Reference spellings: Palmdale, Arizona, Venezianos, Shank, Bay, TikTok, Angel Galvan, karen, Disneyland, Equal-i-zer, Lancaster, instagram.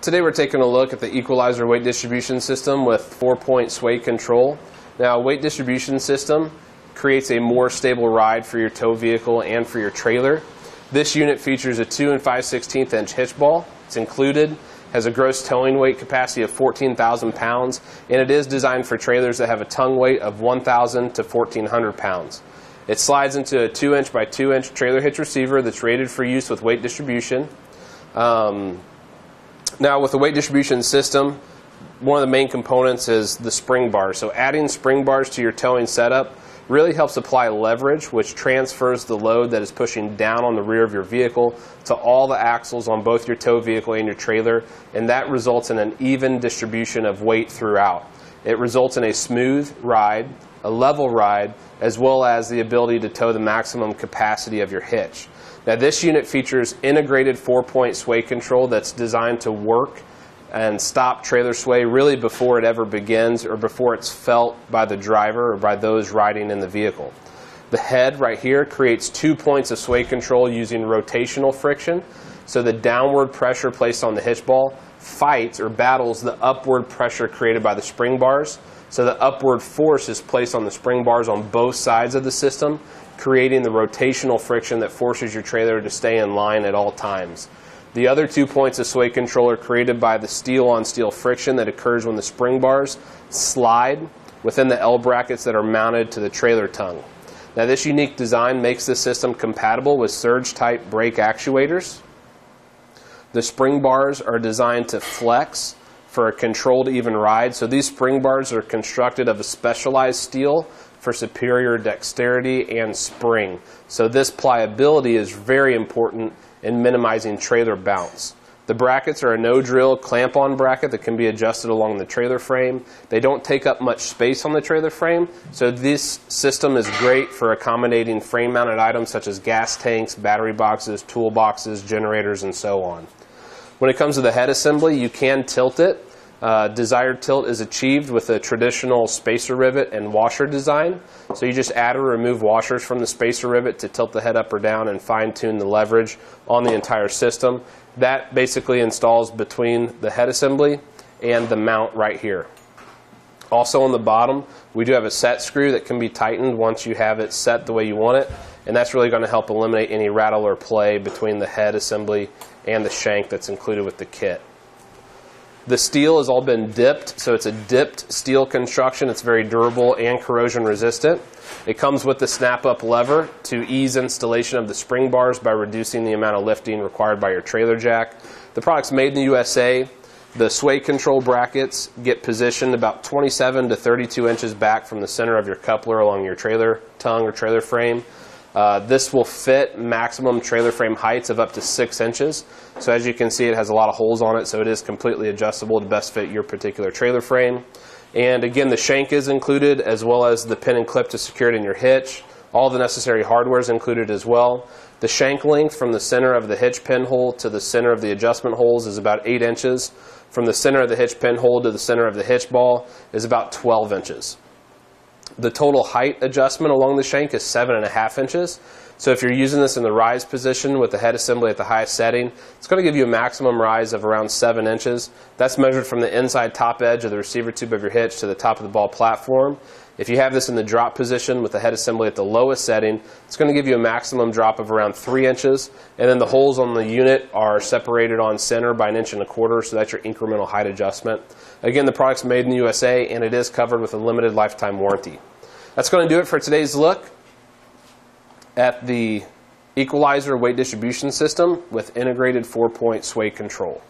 Today we're taking a look at the Equal-i-zer weight distribution system with 4-point sway control. Now, a weight distribution system creates a more stable ride for your tow vehicle and for your trailer. This unit features a 2 5/16-inch hitch ball. It's included, has a gross towing weight capacity of 14,000 pounds, and it is designed for trailers that have a tongue weight of 1,000 to 1,400 pounds. It slides into a 2-inch by 2-inch trailer hitch receiver that's rated for use with weight distribution. Now, with the weight distribution system, one of the main components is the spring bars. So adding spring bars to your towing setup really helps apply leverage, which transfers the load that is pushing down on the rear of your vehicle to all the axles on both your tow vehicle and your trailer, and that results in an even distribution of weight throughout. It results in a smooth ride, a level ride, as well as the ability to tow the maximum capacity of your hitch. Now, this unit features integrated 4-point sway control that's designed to work and stop trailer sway really before it ever begins or before it's felt by the driver or by those riding in the vehicle. The head right here creates 2 points of sway control using rotational friction, so the downward pressure placed on the hitch ball fights or battles the upward pressure created by the spring bars. So the upward force is placed on the spring bars on both sides of the system, creating the rotational friction that forces your trailer to stay in line at all times. The other 2 points of sway control are created by the steel-on-steel friction that occurs when the spring bars slide within the L brackets that are mounted to the trailer tongue. Now, this unique design makes this system compatible with surge-type brake actuators. The spring bars are designed to flex for a controlled even ride, so these spring bars are constructed of a specialized steel for superior dexterity and spring. So this pliability is very important in minimizing trailer bounce. The brackets are a no-drill clamp-on bracket that can be adjusted along the trailer frame. They don't take up much space on the trailer frame, so this system is great for accommodating frame-mounted items such as gas tanks, battery boxes, toolboxes, generators, and so on. When it comes to the head assembly, you can tilt it. Desired tilt is achieved with a traditional spacer rivet and washer design. So you just add or remove washers from the spacer rivet to tilt the head up or down and fine-tune the leverage on the entire system. That basically installs between the head assembly and the mount right here. Also on the bottom, we do have a set screw that can be tightened once you have it set the way you want it, and that's really going to help eliminate any rattle or play between the head assembly and the shank that's included with the kit. The steel has all been dipped, so it's a dipped steel construction. It's very durable and corrosion resistant. It comes with the snap-up lever to ease installation of the spring bars by reducing the amount of lifting required by your trailer jack. The product's made in the USA. The sway control brackets get positioned about 27 to 32 inches back from the center of your coupler along your trailer tongue or trailer frame. This will fit maximum trailer frame heights of up to 6 inches. So as you can see, it has a lot of holes on it, so it is completely adjustable to best fit your particular trailer frame. And again, the shank is included, as well as the pin and clip to secure it in your hitch. All the necessary hardware is included as well. The shank length from the center of the hitch pinhole to the center of the adjustment holes is about 8 inches. From the center of the hitch pinhole to the center of the hitch ball is about 12 inches. The total height adjustment along the shank is 7.5 inches. So if you're using this in the rise position with the head assembly at the highest setting, it's going to give you a maximum rise of around 7 inches. That's measured from the inside top edge of the receiver tube of your hitch to the top of the ball platform. If you have this in the drop position with the head assembly at the lowest setting, it's going to give you a maximum drop of around 3 inches. And then the holes on the unit are separated on center by 1.25 inches, so that's your incremental height adjustment. Again, the product's made in the USA, and it is covered with a limited lifetime warranty. That's going to do it for today's look at the Equal-i-zer weight distribution system with integrated 4-point sway control.